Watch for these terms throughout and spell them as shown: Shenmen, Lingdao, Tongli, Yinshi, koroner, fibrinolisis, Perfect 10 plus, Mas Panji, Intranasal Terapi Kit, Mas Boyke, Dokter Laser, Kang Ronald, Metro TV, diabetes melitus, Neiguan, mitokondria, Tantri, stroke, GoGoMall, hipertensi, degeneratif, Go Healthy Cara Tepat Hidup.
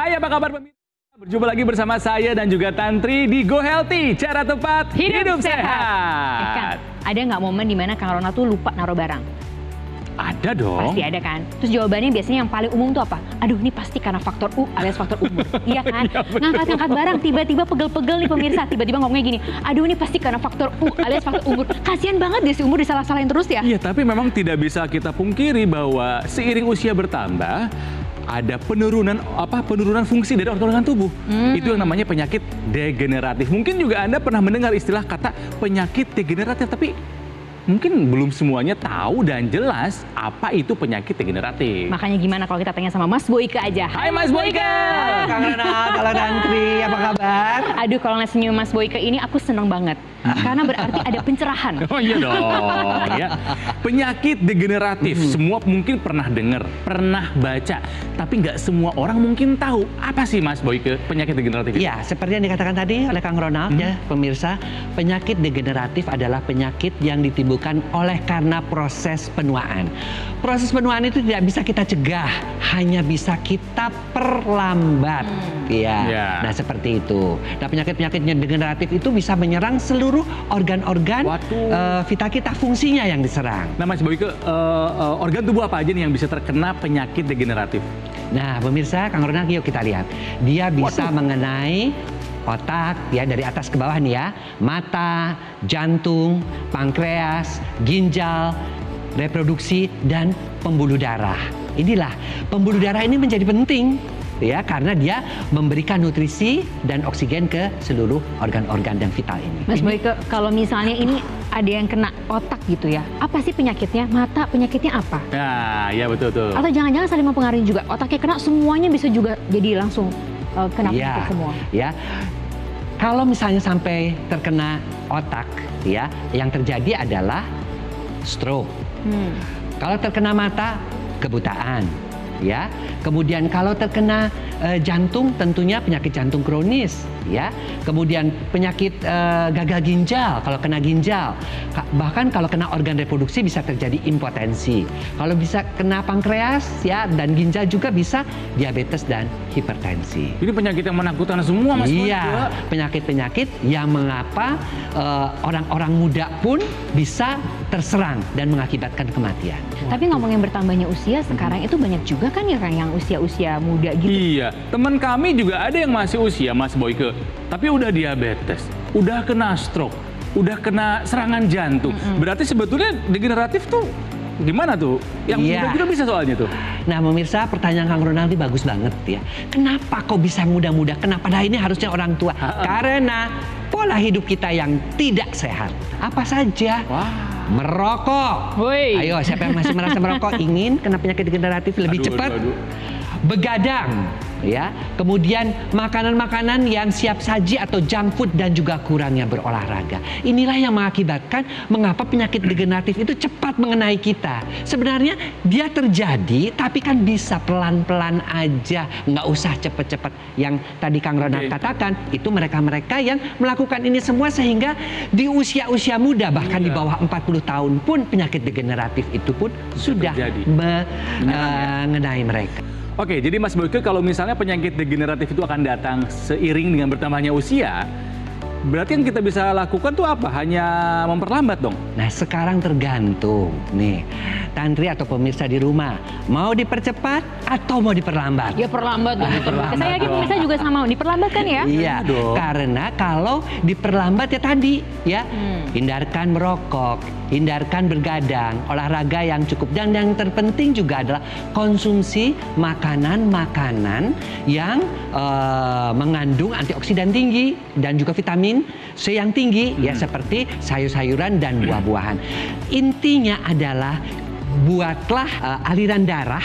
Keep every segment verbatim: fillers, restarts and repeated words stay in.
Hai, apa kabar pemirsa? Berjumpa lagi bersama saya dan juga Tantri di Go Healthy Cara Tepat Hidup, Hidup Sehat. Sehat. Eh, Kang, ada nggak momen dimana Kang Ronald tuh lupa naruh barang? Ada dong. Pasti ada kan. Terus jawabannya biasanya yang paling umum tuh apa? Aduh, ini pasti karena faktor U alias faktor umur. Iya kan? Ngangkat-ngangkat barang, tiba-tiba pegel-pegel nih pemirsa. Tiba-tiba ngomongnya gini, aduh ini pasti karena faktor U alias faktor umur. Kasian banget deh si umur disalah-salahin terus ya. Iya, tapi memang tidak bisa kita pungkiri bahwa seiring usia bertambah, ada penurunan apa penurunan fungsi dari organ-organ tubuh. Hmm. Itu yang namanya penyakit degeneratif. Mungkin juga Anda pernah mendengar istilah kata penyakit degeneratif, tapi mungkin belum semuanya tahu dan jelas apa itu penyakit degeneratif. Makanya gimana kalau kita tanya sama Mas Boyke aja. Hai, Hai Mas Boyke. Halo Kang Ronald, halo Tantri, apa kabar? Aduh, kalau ngasih senyum Mas Boyke ini aku seneng banget. Karena berarti ada pencerahan. Oh iya dong. Ya. Penyakit degeneratif, mm-hmm. semua mungkin pernah dengar, pernah baca. Tapi nggak semua orang mungkin tahu. Apa sih Mas Boyke penyakit degeneratif? Iya, seperti yang dikatakan tadi oleh Kang Ronald, mm-hmm. ya pemirsa. Penyakit degeneratif adalah penyakit yang ditimbulkan oleh karena proses penuaan. Proses penuaan itu tidak bisa kita cegah, hanya bisa kita perlambat. Iya, mm. yeah. nah seperti itu. Nah, penyakit-penyakitnya degeneratif itu bisa menyerang seluruh organ-organ uh, vital kita, fungsinya yang diserang. Nah Mas Boyke, uh, uh, organ tubuh apa aja nih yang bisa terkena penyakit degeneratif? Nah pemirsa, Kang Ronald, yuk kita lihat. Dia bisa Waduh. mengenai otak, ya dari atas ke bawah nih ya, mata, jantung, pankreas, ginjal, reproduksi, dan pembuluh darah. Inilah, pembuluh darah ini menjadi penting. Ya, karena dia memberikan nutrisi dan oksigen ke seluruh organ-organ yang vital ini. Mas Boyke, kalau misalnya ini ada yang kena otak gitu ya, apa sih penyakitnya? Mata penyakitnya apa? Nah, ya betul tuh. Atau jangan-jangan saling mempengaruhi juga? Otaknya kena, semuanya bisa juga jadi langsung uh, kena penyakit ya, semua. Ya, kalau misalnya sampai terkena otak, ya, yang terjadi adalah stroke. Hmm. Kalau terkena mata, kebutaan. Ya, kemudian kalau terkena e, jantung, tentunya penyakit jantung kronis, ya. Kemudian penyakit e, gagal ginjal, kalau kena ginjal, bahkan kalau kena organ reproduksi bisa terjadi impotensi. Kalau bisa kena pankreas, ya, dan ginjal juga bisa diabetes dan hipertensi. Ini penyakit yang menakutkan semua, Mas. Iya, penyakit-penyakit yang mengapa orang-orang muda pun bisa terserang dan mengakibatkan kematian. Tapi ngomongin bertambahnya usia, sekarang itu banyak juga. Kan ya Kang, yang usia-usia muda gitu. Iya, teman kami juga ada yang masih usia Mas Boyke, tapi udah diabetes, udah kena stroke, udah kena serangan jantung. Mm-hmm. Berarti sebetulnya degeneratif tuh gimana tuh? Yang iya. muda juga bisa soalnya tuh. Nah pemirsa, pertanyaan Kang Ronald ini bagus banget ya. Kenapa kok bisa muda-muda? Kenapa? Nah ini harusnya orang tua. Ha-ha. Karena pola hidup kita yang tidak sehat. Apa saja? Wow. Merokok. Woi. Ayo, siapa yang masih merasa merokok ingin kena penyakit degeneratif lebih aduh, cepat? Aduh, aduh. Begadang, ya. Kemudian makanan-makanan yang siap saji atau junk food dan juga kurangnya berolahraga. Inilah yang mengakibatkan mengapa penyakit degeneratif itu cepat mengenai kita. Sebenarnya dia terjadi tapi kan bisa pelan-pelan aja, nggak usah cepet-cepet. Yang tadi Kang Ronald okay. katakan itu mereka-mereka yang melakukan ini semua sehingga di usia-usia muda bahkan yeah. di bawah empat puluh tahun pun penyakit degeneratif itu pun sudah mengenai mereka. Oke, jadi Mas Boyke, kalau misalnya penyakit degeneratif itu akan datang seiring dengan bertambahnya usia, berarti yang kita bisa lakukan tuh apa? Hanya memperlambat dong? Nah, sekarang tergantung nih, Tantri atau pemirsa di rumah, mau dipercepat atau mau diperlambat? Ya perlambat dong. Ah, perlambat. Saya yakin pemirsa juga sama, diperlambat kan ya? Iya, dong. Karena kalau diperlambat ya tadi, ya hmm. hindarkan merokok, hindarkan bergadang, olahraga yang cukup. Dan yang terpenting juga adalah konsumsi makanan-makanan yang uh, mengandung antioksidan tinggi dan juga vitamin C yang tinggi, hmm. ya seperti sayur-sayuran dan buah-buahan. Intinya adalah buatlah uh, aliran darah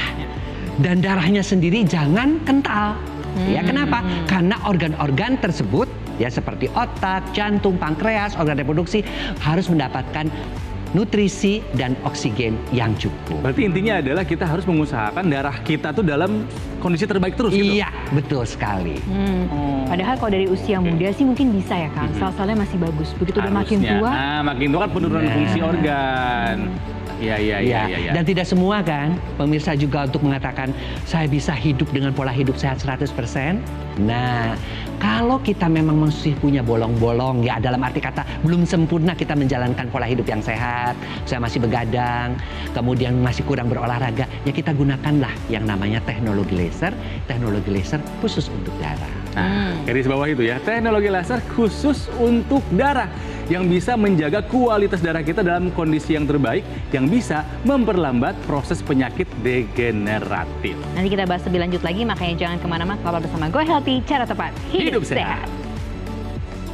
dan darahnya sendiri jangan kental. Hmm. Ya kenapa? Karena organ-organ tersebut ya seperti otak, jantung, pankreas, organ reproduksi harus mendapatkan nutrisi dan oksigen yang cukup. Berarti intinya adalah kita harus mengusahakan darah kita tuh dalam kondisi terbaik terus gitu? Iya, betul sekali. Hmm. Hmm. Padahal kalau dari usia muda sih mungkin bisa ya Kang, sel-selnya masih bagus. Begitu udah makin tua. Nah, makin tua kan penurunan nah. fungsi organ. Iya, iya, iya. Ya. Ya, ya. Dan tidak semua kan, pemirsa juga untuk mengatakan, saya bisa hidup dengan pola hidup sehat seratus persen. Nah, kalau kita memang masih punya bolong-bolong, ya dalam arti kata belum sempurna kita menjalankan pola hidup yang sehat, saya masih begadang, kemudian masih kurang berolahraga, ya kita gunakanlah yang namanya teknologi laser, teknologi laser khusus untuk darah. Nah, garis bawah itu ya, teknologi laser khusus untuk darah yang bisa menjaga kualitas darah kita dalam kondisi yang terbaik, yang bisa memperlambat proses penyakit degeneratif. Nanti kita bahas lebih lanjut lagi, makanya jangan kemana-mana, kabar bersama Go Healthy Cara Tepat Hidup, Hidup Sehat. sehat.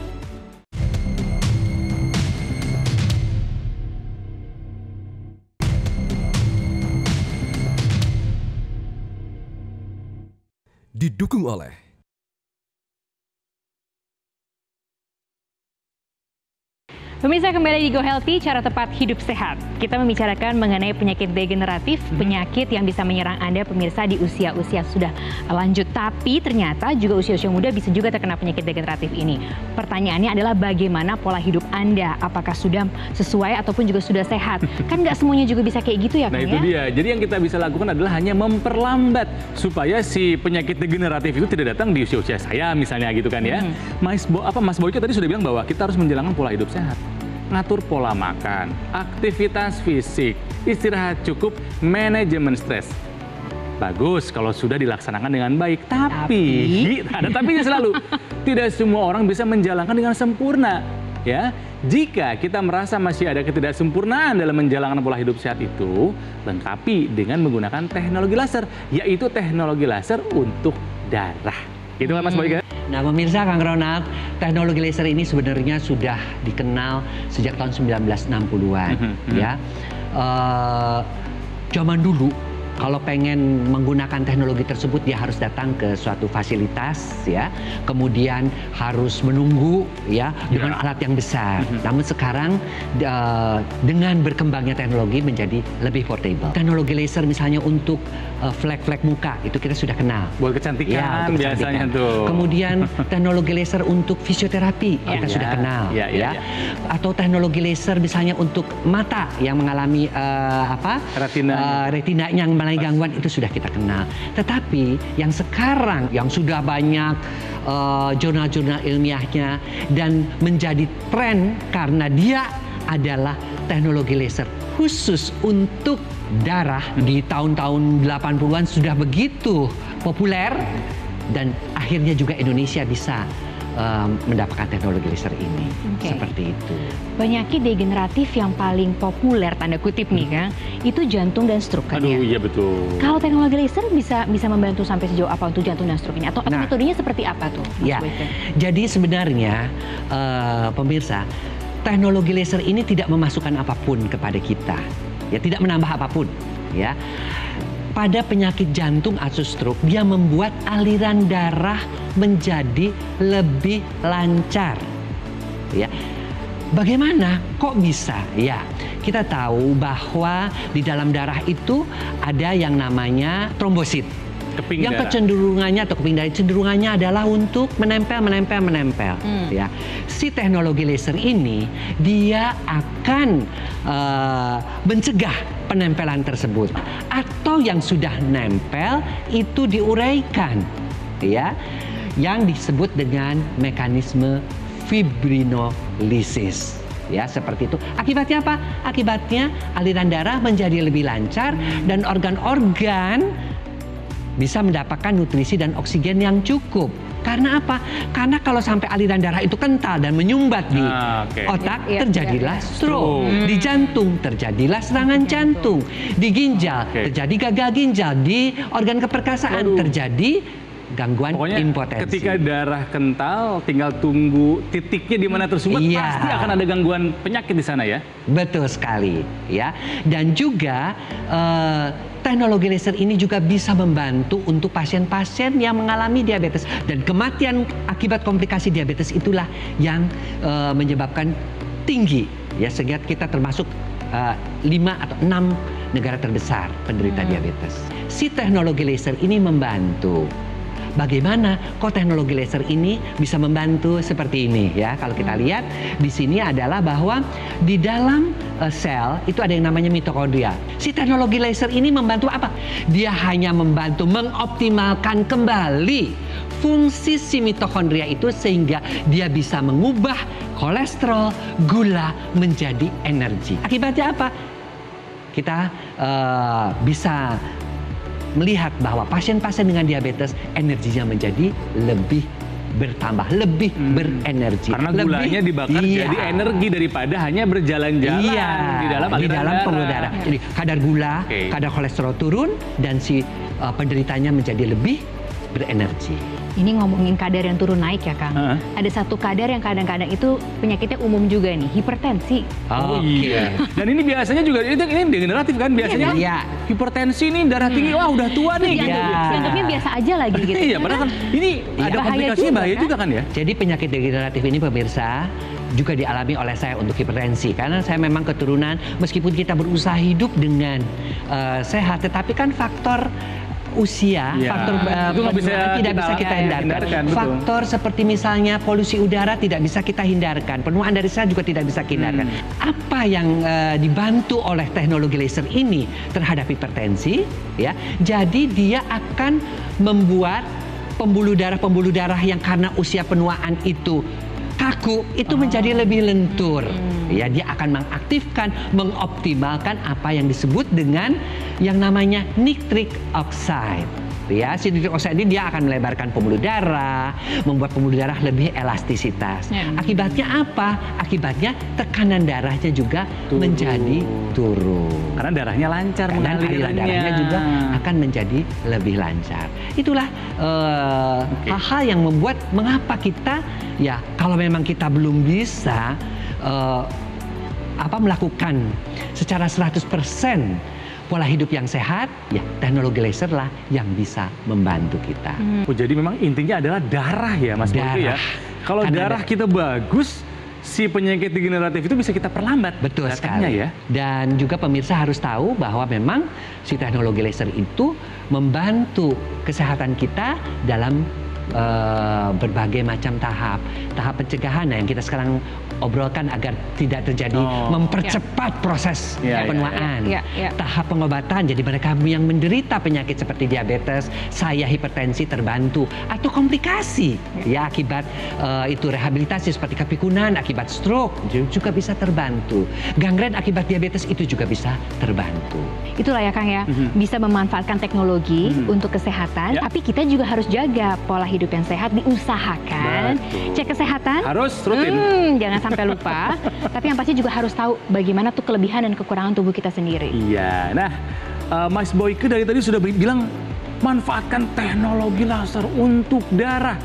Didukung oleh Pemirsa, kembali di Go Healthy, cara tepat hidup sehat. Kita membicarakan mengenai penyakit degeneratif, penyakit yang bisa menyerang Anda pemirsa di usia-usia sudah lanjut. Tapi ternyata juga usia-usia muda bisa juga terkena penyakit degeneratif ini. Pertanyaannya adalah bagaimana pola hidup Anda? Apakah sudah sesuai ataupun juga sudah sehat? Kan nggak semuanya juga bisa kayak gitu ya, Kang, nah, ya? Itu dia. Jadi yang kita bisa lakukan adalah hanya memperlambat supaya si penyakit degeneratif itu tidak datang di usia-usia saya misalnya gitu kan ya. Hmm. Mas Bo, apa Mas Boyke tadi sudah bilang bahwa kita harus menjalankan pola hidup sehat. Ngatur pola makan, aktivitas fisik, istirahat cukup, manajemen stres. Bagus kalau sudah dilaksanakan dengan baik, tapi, tapi... ada tapinya selalu. Tidak semua orang bisa menjalankan dengan sempurna, ya. Jika kita merasa masih ada ketidaksempurnaan dalam menjalankan pola hidup sehat itu, lengkapi dengan menggunakan teknologi laser, yaitu teknologi laser untuk darah. Gitu kan Mas Boyke? Nah, pemirsa, Kang Ronald, teknologi laser ini sebenarnya sudah dikenal sejak tahun seribu sembilan ratus enam puluhan. Mm-hmm. Ya, uh, zaman dulu kalau pengen menggunakan teknologi tersebut dia harus datang ke suatu fasilitas, ya, kemudian harus menunggu, ya, dengan yeah. alat yang besar. Mm-hmm. Namun sekarang uh, dengan berkembangnya teknologi menjadi lebih portable. Teknologi laser misalnya untuk flek-flek muka itu kita sudah kenal. Buat kecantikan, ya, untuk kecantikan biasanya tuh. Kemudian teknologi laser untuk fisioterapi oh, kita ya. sudah kenal, ya, ya, ya. ya. Atau teknologi laser misalnya untuk mata yang mengalami uh, apa? Retina. Uh, retina yang mengalami gangguan itu sudah kita kenal. Tetapi yang sekarang yang sudah banyak jurnal-jurnal uh, ilmiahnya dan menjadi tren karena dia adalah teknologi laser khusus untuk darah di tahun-tahun delapan puluhan sudah begitu populer dan akhirnya juga Indonesia bisa um, mendapatkan teknologi laser ini. Okay. Seperti itu. Penyakit degeneratif yang paling populer tanda kutip nih kan, itu jantung dan stroke kan. Aduh, ya? Iya betul. Kalau teknologi laser bisa bisa membantu sampai sejauh apa untuk jantung dan stroke-nya atau nah, metodenya seperti apa tuh? Mas ya. Boyke? Jadi sebenarnya uh, pemirsa, teknologi laser ini tidak memasukkan apapun kepada kita. Ya, tidak menambah apapun, ya. Pada penyakit jantung atau stroke, dia membuat aliran darah menjadi lebih lancar, ya. Bagaimana? Kok bisa? Ya, kita tahu bahwa di dalam darah itu ada yang namanya trombosit. Keping yang darah. Kecenderungannya atau keping darah cenderungannya adalah untuk menempel, menempel, menempel. Hmm. Ya, si teknologi laser ini dia akan uh, mencegah penempelan tersebut atau yang sudah nempel itu diuraikan, ya, yang disebut dengan mekanisme fibrinolisis. Ya, seperti itu. Akibatnya apa? Akibatnya aliran darah menjadi lebih lancar hmm. dan organ-organ bisa mendapatkan nutrisi dan oksigen yang cukup. Karena apa? Karena kalau sampai aliran darah itu kental dan menyumbat di ah, okay. otak, ya, ya, terjadilah ya, ya. stroke. Hmm. Di jantung terjadilah serangan jantung. Di ginjal okay. terjadi gagal ginjal. Di organ keperkasaan Aduh. terjadi gangguan Pokoknya impotensi. Ketika darah kental, tinggal tunggu titiknya di mana tersumbat, ya. pasti akan ada gangguan penyakit di sana ya. Betul sekali, ya. Dan juga eh, teknologi laser ini juga bisa membantu untuk pasien-pasien yang mengalami diabetes dan kematian akibat komplikasi diabetes itulah yang eh, menyebabkan tinggi, ya, sehingga kita termasuk eh, lima atau enam negara terbesar penderita hmm. diabetes. Si teknologi laser ini membantu. Bagaimana kok teknologi laser ini bisa membantu seperti ini, ya? Kalau kita lihat di sini adalah bahwa di dalam sel itu ada yang namanya mitokondria. Si teknologi laser ini membantu apa? Dia hanya membantu mengoptimalkan kembali fungsi si mitokondria itu sehingga dia bisa mengubah kolesterol, gula menjadi energi. Akibatnya apa? Kita uh, bisa melihat bahwa pasien-pasien dengan diabetes energinya menjadi lebih bertambah, lebih hmm. berenergi. Karena lebih, gulanya dibakar iya. jadi energi daripada hanya berjalan-jalan iya. di dalam di dalam pembuluh darah. Jadi kadar gula, okay. kadar kolesterol turun dan si uh, penderitanya menjadi lebih berenergi. Ini ngomongin kadar yang turun naik ya Kang. Uh-huh. Ada satu kadar yang kadang-kadang itu penyakitnya umum juga nih, hipertensi. Oh iya. Okay. Dan ini biasanya juga ini, ini degeneratif kan biasanya. Iya. Kan? Hipertensi nih darah tinggi, wah udah tua nih. Iya. Dianggapnya biasa aja lagi gitu. Iya, padahal kan ini iya, ada komplikasinya bahaya juga kan ya. Jadi penyakit degeneratif ini pemirsa juga dialami oleh saya untuk hipertensi karena saya memang keturunan meskipun kita berusaha hidup dengan uh, sehat tetapi kan faktor usia, ya, faktor uh, itu bisa tidak kita bisa kita hindarkan. hindarkan faktor betul. Seperti misalnya polusi udara tidak bisa kita hindarkan, penuaan dari sel juga tidak bisa kita hindarkan. Hmm. Apa yang uh, dibantu oleh teknologi laser ini terhadap hipertensi, ya, jadi dia akan membuat pembuluh darah-pembuluh darah yang karena usia penuaan itu kaku itu oh. menjadi lebih lentur. Hmm. Ya, dia akan mengaktifkan, mengoptimalkan apa yang disebut dengan yang namanya nitric oxide. Ya, si nitric oxide ini dia akan melebarkan pembuluh darah, membuat pembuluh darah lebih elastisitas. Hmm. Akibatnya apa? Akibatnya tekanan darahnya juga turun. menjadi turun. Karena darahnya lancar, karena aliran darahnya juga akan menjadi lebih lancar. Itulah uh, okay. hal-hal yang membuat mengapa kita ya kalau memang kita belum bisa uh, apa melakukan secara seratus persen pola hidup yang sehat, ya teknologi laser lah yang bisa membantu kita. Hmm. Oh, jadi memang intinya adalah darah ya Mas Boyke ya. Kalau darah ada... kita bagus, si penyakit degeneratif itu bisa kita perlambat. Betul sekali. Ya. Dan juga pemirsa harus tahu bahwa memang si teknologi laser itu membantu kesehatan kita dalam Uh, berbagai macam tahap, tahap pencegahan nah, yang kita sekarang obrolkan agar tidak terjadi oh. mempercepat yeah. proses yeah, penuaan, yeah, yeah, yeah. tahap pengobatan. Jadi mereka yang menderita penyakit seperti diabetes, saya hipertensi terbantu atau komplikasi yeah. ya akibat uh, itu rehabilitasi seperti kepikunan akibat stroke juga bisa terbantu, gangren akibat diabetes itu juga bisa terbantu. Itulah ya Kang ya, mm-hmm. bisa memanfaatkan teknologi mm-hmm. untuk kesehatan, yeah. tapi kita juga harus jaga pola hidup hidup yang sehat diusahakan. Betul. Cek kesehatan harus rutin, hmm, jangan sampai lupa. Tapi yang pasti juga harus tahu bagaimana tuh kelebihan dan kekurangan tubuh kita sendiri. Iya. Nah, uh, Mas Boyke dari tadi sudah bilang manfaatkan teknologi laser untuk darah.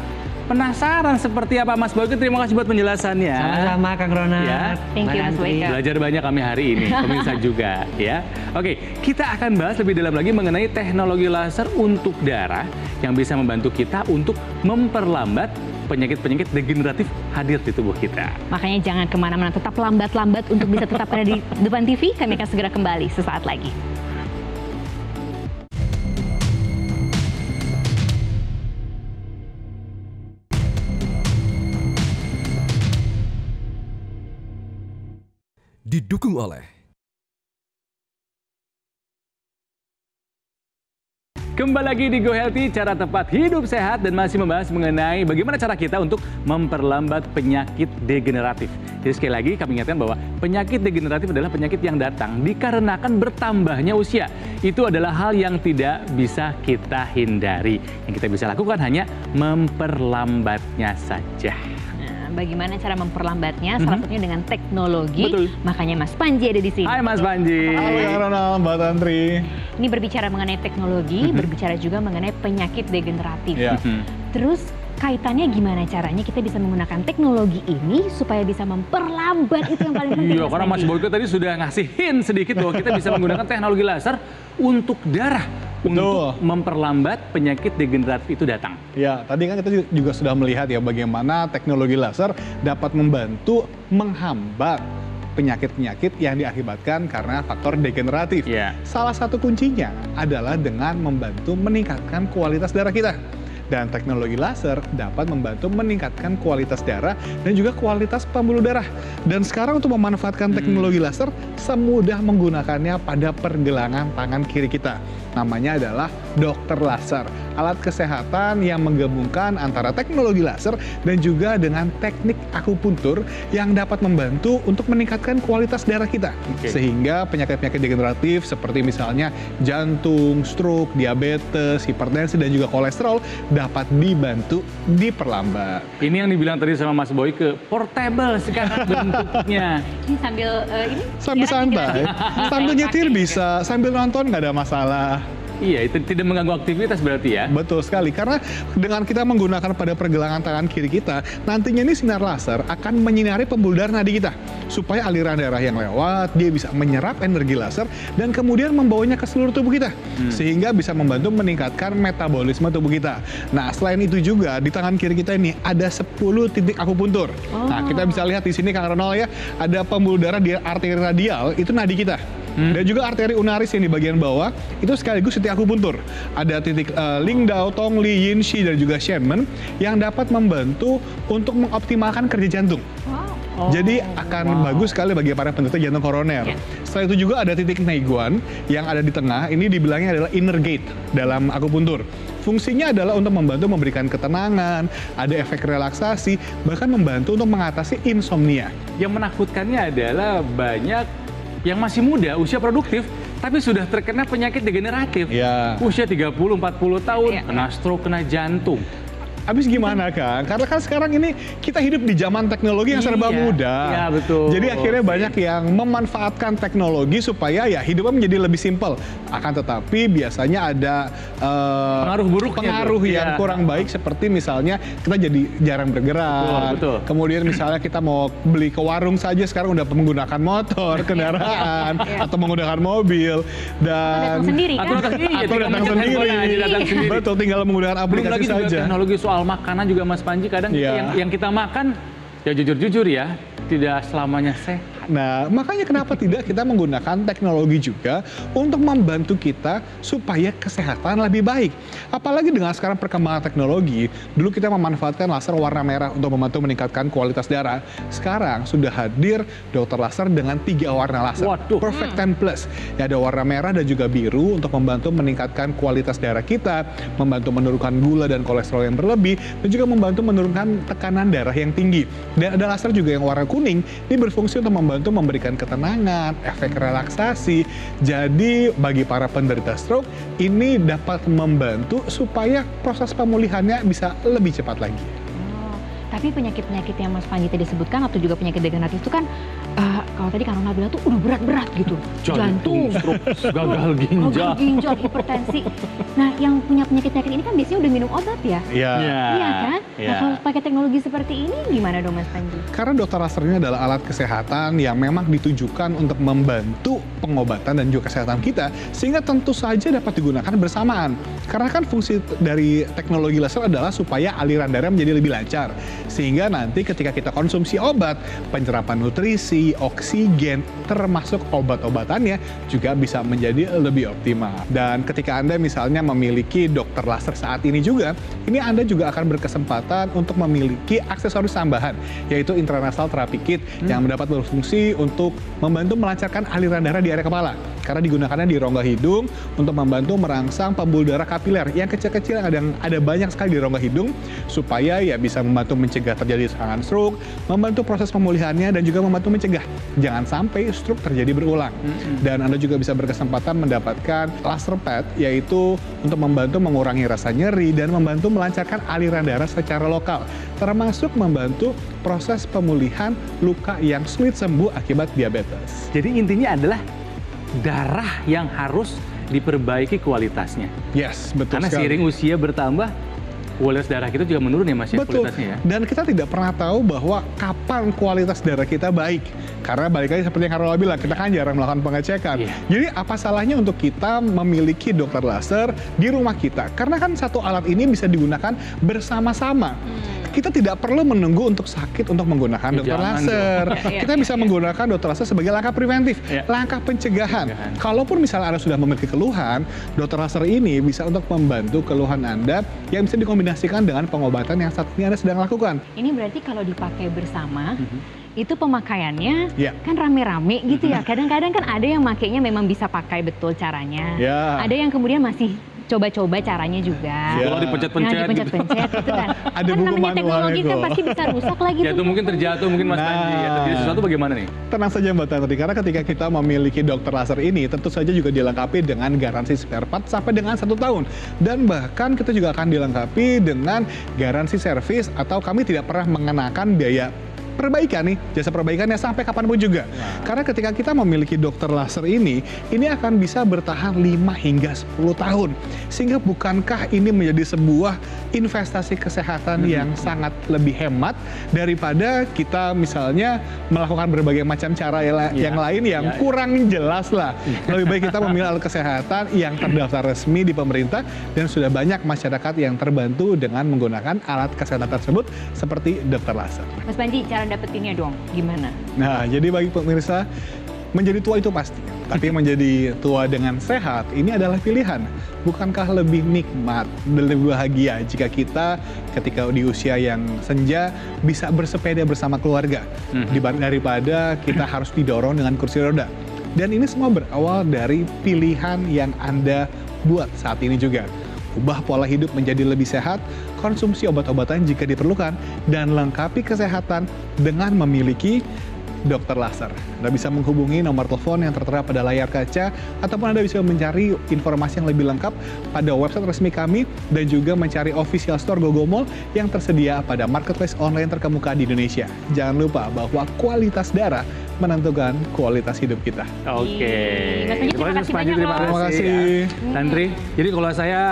Penasaran seperti apa Mas Boyke? Terima kasih buat penjelasannya. Sama-sama Kang Ronald. Ya. Thank you Mas Boyke. Belajar banyak kami hari ini, pemirsa juga ya. Oke, kita akan bahas lebih dalam lagi mengenai teknologi laser untuk darah yang bisa membantu kita untuk memperlambat penyakit-penyakit degeneratif hadir di tubuh kita. Makanya jangan kemana-mana, tetap lambat-lambat untuk bisa tetap ada di depan T V. Kami akan segera kembali sesaat lagi. Didukung oleh kembali lagi di Go Healthy Cara Tepat Hidup Sehat dan masih membahas mengenai bagaimana cara kita untuk memperlambat penyakit degeneratif. Jadi sekali lagi kami ingatkan bahwa penyakit degeneratif adalah penyakit yang datang dikarenakan bertambahnya usia. Itu adalah hal yang tidak bisa kita hindari. Yang kita bisa lakukan hanya memperlambatnya saja. Bagaimana cara memperlambatnya, salah satunya dengan teknologi. Betul. Makanya Mas Panji ada di sini. Hai Mas Panji. Halo Kang Ronald, Mbak Tantri. Ini berbicara mengenai teknologi, mm-hmm. berbicara juga mengenai penyakit degeneratif. Yeah. Mm-hmm. Terus kaitannya gimana caranya kita bisa menggunakan teknologi ini supaya bisa memperlambat itu yang paling penting. Iya, karena Mas Boyke tadi sudah ngasih hint sedikit bahwa kita bisa menggunakan teknologi laser untuk darah. Untuk Betul. memperlambat penyakit degeneratif itu datang. Ya, tadi kan kita juga sudah melihat ya bagaimana teknologi laser dapat membantu menghambat penyakit-penyakit yang diakibatkan karena faktor degeneratif. Ya. Salah satu kuncinya adalah dengan membantu meningkatkan kualitas darah kita. Dan teknologi laser dapat membantu meningkatkan kualitas darah dan juga kualitas pembuluh darah. Dan sekarang untuk memanfaatkan teknologi hmm. laser, semudah menggunakannya pada pergelangan tangan kiri kita. Namanya adalah Dokter Laser, alat kesehatan yang menggabungkan antara teknologi laser dan juga dengan teknik akupuntur yang dapat membantu untuk meningkatkan kualitas darah kita. Okay. Sehingga penyakit-penyakit degeneratif seperti misalnya jantung, stroke, diabetes, hipertensi, dan juga kolesterol dapat dibantu diperlambat. Ini yang dibilang tadi sama Mas Boyke, portable sekarang bentuknya. Ini sambil uh, ini sambil santai, sambil nyetir bisa, sambil nonton nggak ada masalah. Iya, itu tidak mengganggu aktivitas berarti ya? Betul sekali, karena dengan kita menggunakan pada pergelangan tangan kiri kita, nantinya ini sinar laser akan menyinari pembuluh darah nadi kita. Supaya aliran darah yang lewat, dia bisa menyerap energi laser dan kemudian membawanya ke seluruh tubuh kita. Hmm. Sehingga bisa membantu meningkatkan metabolisme tubuh kita. Nah, selain itu juga di tangan kiri kita ini ada sepuluh titik akupuntur. Oh. Nah, kita bisa lihat di sini Kang Ronald ya, ada pembuluh darah di arteri radial, itu nadi kita. Hmm. Dan juga arteri unaris yang di bagian bawah itu sekaligus titik akupuntur. Ada titik uh, Lingdao, Tongli, Yinshi dan juga Shenmen yang dapat membantu untuk mengoptimalkan kerja jantung. Wow. Oh, Jadi akan wow. bagus sekali bagi para penderita jantung koroner. Yeah. Setelah itu juga ada titik Neiguan yang ada di tengah, ini dibilangnya adalah inner gate dalam akupuntur. Fungsinya adalah untuk membantu memberikan ketenangan, ada efek relaksasi, bahkan membantu untuk mengatasi insomnia. Yang menakutkannya adalah banyak yang masih muda, usia produktif, tapi sudah terkena penyakit degeneratif. Ya. Usia tiga puluh empat puluh tahun, ya. Kena stroke, kena jantung. Habis gimana Kang? Karena kan sekarang ini kita hidup di zaman teknologi yang serba iya, mudah. Iya, betul. Jadi akhirnya banyak yang memanfaatkan teknologi supaya ya hidupnya menjadi lebih simpel. Akan tetapi biasanya ada uh, pengaruh buruknya, pengaruh tuh. yang iya. kurang baik seperti misalnya kita jadi jarang bergerak. Betul, betul. Kemudian misalnya kita mau beli ke warung saja sekarang udah menggunakan motor, kendaraan atau menggunakan mobil dan atau datang sendiri kan? Atau datang, atau datang sendiri. Datang sendiri. Betul, tinggal menggunakan aplikasi saja. Teknologi soal Soal makanan juga Mas Panji kadang yeah. yang, yang kita makan ya jujur-jujur ya tidak selamanya sehat. Nah, makanya kenapa tidak kita menggunakan teknologi juga untuk membantu kita supaya kesehatan lebih baik. Apalagi dengan sekarang perkembangan teknologi, dulu kita memanfaatkan laser warna merah untuk membantu meningkatkan kualitas darah. Sekarang sudah hadir Dokter Laser dengan tiga warna laser. Waduh. Perfect ten plus. Ya, ada warna merah dan juga biru untuk membantu meningkatkan kualitas darah kita, membantu menurunkan gula dan kolesterol yang berlebih, dan juga membantu menurunkan tekanan darah yang tinggi. Dan ada laser juga yang warna kuning, ini berfungsi untuk membantu Untuk memberikan ketenangan, efek relaksasi. Jadi bagi para penderita stroke ini dapat membantu supaya proses pemulihannya bisa lebih cepat lagi. Oh, tapi penyakit-penyakit yang Mas Panji tadi sebutkan atau juga penyakit degeneratif itu kan uh, kalau tadi Kang Ronald bilang tuh udah berat-berat gitu, jantung, stroke, gagal ginjal, gagal ginjal, hipertensi. Nah, yang punya penyakit-penyakit ini kan biasanya udah minum obat ya? Iya. Yeah. Iya kan? Yeah. Nah, kalau pakai teknologi seperti ini gimana dong Mas Panji? Karena Dokter Laser ini adalah alat kesehatan yang memang ditujukan untuk membantu pengobatan dan juga kesehatan kita, sehingga tentu saja dapat digunakan bersamaan. Karena kan fungsi dari teknologi laser adalah supaya aliran darah menjadi lebih lancar. Sehingga nanti ketika kita konsumsi obat, penyerapan nutrisi, oksigen, termasuk obat-obatannya juga bisa menjadi lebih optimal. Dan ketika Anda misalnya memiliki Dokter Laser saat ini juga, ini Anda juga akan berkesempatan untuk memiliki aksesoris tambahan, yaitu Intranasal Terapi Kit hmm. yang dapat berfungsi untuk membantu melancarkan aliran darah di area kepala, karena digunakannya di rongga hidung untuk membantu merangsang pembuluh darah kapiler yang kecil-kecil yang ada, ada banyak sekali di rongga hidung, supaya ya bisa membantu mencegah terjadi serangan stroke, membantu proses pemulihannya dan juga membantu mencegah jangan sampai stroke terjadi berulang. Hmm. Dan Anda juga bisa berkesempatan mendapatkan laser pad, yaitu untuk membantu mengurangi rasa nyeri dan membantu melancarkan aliran darah secara lokal, termasuk membantu proses pemulihan luka yang sulit sembuh akibat diabetes. Jadi intinya adalah darah yang harus diperbaiki kualitasnya. Yes, betul sekali. Karena seiring usia bertambah, kualitas darah kita juga menurun ya Mas ya, betul. Kualitasnya ya. Dan kita tidak pernah tahu bahwa kapan kualitas darah kita baik. Karena balik lagi seperti yang Karola bilang, kita kan jarang melakukan pengecekan. Yeah. Jadi apa salahnya untuk kita memiliki Dokter Laser di rumah kita? Karena kan satu alat ini bisa digunakan bersama-sama. Hmm. kita tidak perlu menunggu untuk sakit untuk menggunakan dokter laser. Ya, ya, kita ya, bisa ya. menggunakan dokter laser sebagai langkah preventif, ya. langkah pencegahan. pencegahan. Kalaupun misalnya Anda sudah memiliki keluhan, dokter laser ini bisa untuk membantu keluhan Anda yang bisa dikombinasikan dengan pengobatan yang saat ini Anda sedang lakukan. Ini berarti kalau dipakai bersama, mm-hmm. itu pemakaiannya yeah. kan rame-rame gitu ya. Kadang-kadang kan ada yang makainya memang bisa pakai betul caranya. Yeah. Ada yang kemudian masih coba-coba caranya juga. Yeah. Kalau dipencet-pencet. Nah, dipencet-pencet gitu kan. Ada kan namanya teknologi kan pasti bisa rusak lagi. Ya itu mungkin terjatuh, mungkin Mas Panji. Nah, ya, terjadi sesuatu bagaimana nih? Tenang saja Mbak Tantri, karena ketika kita memiliki dokter laser ini tentu saja juga dilengkapi dengan garansi spare part sampai dengan satu tahun. Dan bahkan kita juga akan dilengkapi dengan garansi servis atau kami tidak pernah mengenakan biaya perbaikan nih, jasa perbaikannya sampai kapanpun juga. Nah. Karena ketika kita memiliki dokter laser ini, ini akan bisa bertahan lima hingga sepuluh tahun. Sehingga bukankah ini menjadi sebuah investasi kesehatan hmm. yang sangat lebih hemat daripada kita misalnya melakukan berbagai macam cara yang ya. lain yang ya, ya. kurang jelas lah. Lebih baik kita memilih alat kesehatan yang terdaftar resmi di pemerintah dan sudah banyak masyarakat yang terbantu dengan menggunakan alat kesehatan tersebut seperti dokter laser. Mas Panji, cara dapetinnya dong, gimana? Nah, jadi bagi pemirsa, menjadi tua itu pasti. Tapi menjadi tua dengan sehat, ini adalah pilihan. Bukankah lebih nikmat, lebih bahagia jika kita ketika di usia yang senja bisa bersepeda bersama keluarga, mm-hmm. daripada kita harus didorong dengan kursi roda. Dan ini semua berawal dari pilihan yang Anda buat saat ini juga. Ubah pola hidup menjadi lebih sehat, konsumsi obat-obatan jika diperlukan, dan lengkapi kesehatan dengan memiliki dokter laser. Anda bisa menghubungi nomor telepon yang tertera pada layar kaca, ataupun Anda bisa mencari informasi yang lebih lengkap pada website resmi kami, dan juga mencari official store GoGoMall yang tersedia pada marketplace online terkemuka di Indonesia. Jangan lupa bahwa kualitas darah menentukan kualitas hidup kita. Oke. Okay. Terima kasih banyak. Terima kasih. Tantri, jadi kalau saya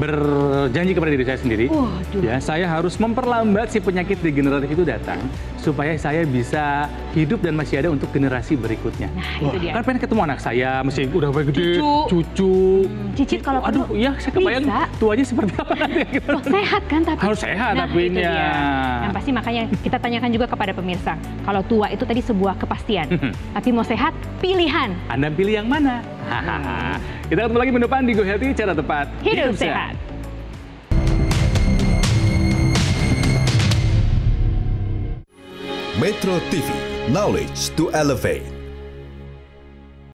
berjanji kepada diri saya sendiri, oh, ya saya harus memperlambat si penyakit degeneratif itu datang supaya saya bisa hidup dan masih ada untuk generasi berikutnya. Nah, itu dia. Kan pengen ketemu anak saya, mesti udah gede, cucu, cucu. Hmm, cicit kalau aduh, perlu, ya saya kebayang bisa. Tuanya seperti apa nanti. Loh, sehat kan tapi. Harus sehat nah, tapi ini. Yang pasti makanya kita tanyakan juga kepada pemirsa, kalau tua itu tadi sebuah kepastian, tapi mau sehat pilihan. Anda pilih yang mana? Kita ketemu lagi minggu depan di Go Healthy Cara Tepat Hidup Sehat. Metro T V, knowledge to elevate.